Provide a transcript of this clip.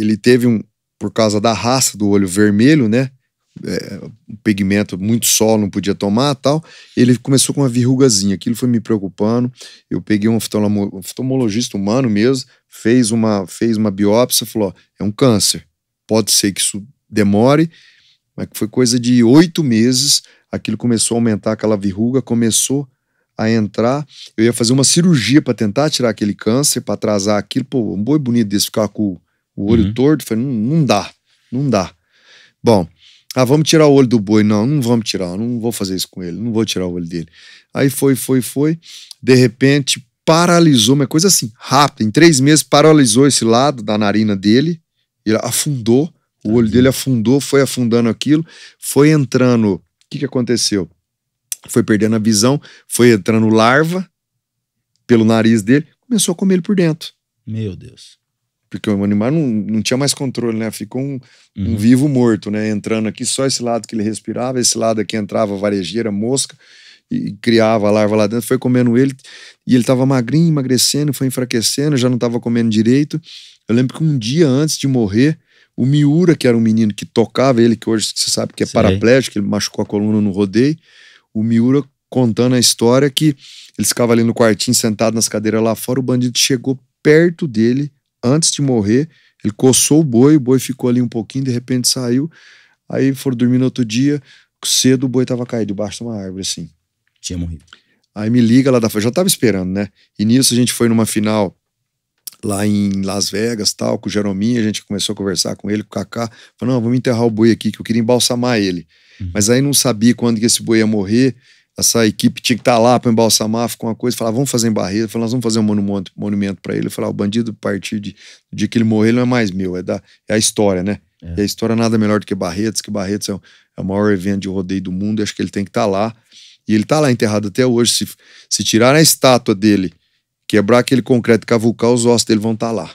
ele teve um, por causa da raça do olho vermelho, né? Um pigmento, muito sol, não podia tomar, tal. Ele começou com uma verrugazinha, aquilo foi me preocupando. Eu peguei um oftalmologista humano mesmo, fez uma biópsia, falou: ó, é um câncer. Pode ser que isso demore, mas foi coisa de 8 meses. Aquilo começou a aumentar, aquela verruga começou a entrar. Eu ia fazer uma cirurgia para tentar tirar aquele câncer, para atrasar aquilo. Pô, um boi bonito desse ficar com o olho torto. Falei: não dá. Bom. Ah, vamos tirar o olho do boi. Não vamos tirar. Não vou fazer isso com ele. Não vou tirar o olho dele. Aí foi. De repente, paralisou. Uma coisa assim, rápida. Em 3 meses, paralisou esse lado da narina dele. Ele afundou. O olho dele afundou. Foi afundando aquilo. Foi entrando. O que aconteceu? Foi perdendo a visão. Foi entrando larva pelo nariz dele. Começou a comer ele por dentro. Meu Deus. Porque o animal não tinha mais controle, né? Ficou um vivo morto, né? Entrando aqui, só esse lado que ele respirava, esse lado aqui entrava varejeira, mosca, e criava a larva lá dentro, foi comendo ele, e ele tava magrinho, emagrecendo, foi enfraquecendo, já não tava comendo direito. Eu lembro que um dia antes de morrer, o Miura, que era um menino que tocava ele, que hoje você sabe que é paraplégico, ele machucou a coluna no rodeio, o Miura contando a história que eles ficavam ali no quartinho, sentado nas cadeiras lá fora, o bandido chegou perto dele. Antes de morrer, ele coçou o boi ficou ali um pouquinho, de repente saiu. Aí foram dormir no outro dia, cedo o boi tava caído debaixo de uma árvore, assim. Tinha morrido. Aí me liga lá da... já tava esperando, né? E nisso a gente foi numa final lá em Las Vegas, tal, com o Jerominha, a gente começou a conversar com ele, com o Kaká. Falou: não, vamos enterrar o boi aqui, que eu queria embalsamar ele. Mas aí não sabia quando que esse boi ia morrer. Essa equipe tinha que estar lá para embalsamar, ficou uma coisa. Falava: vamos fazer em Barretos. Nós vamos fazer um monumento para ele. Eu falava: o bandido, a partir do dia que ele morrer, ele não é mais meu. É a história, né? É. E a história nada melhor do que Barretos, que Barretos é o maior evento de rodeio do mundo. Eu acho que ele tem que estar lá. E ele está lá enterrado até hoje. Se tirar a estátua dele, quebrar aquele concreto, cavucar, os ossos dele vão estar lá.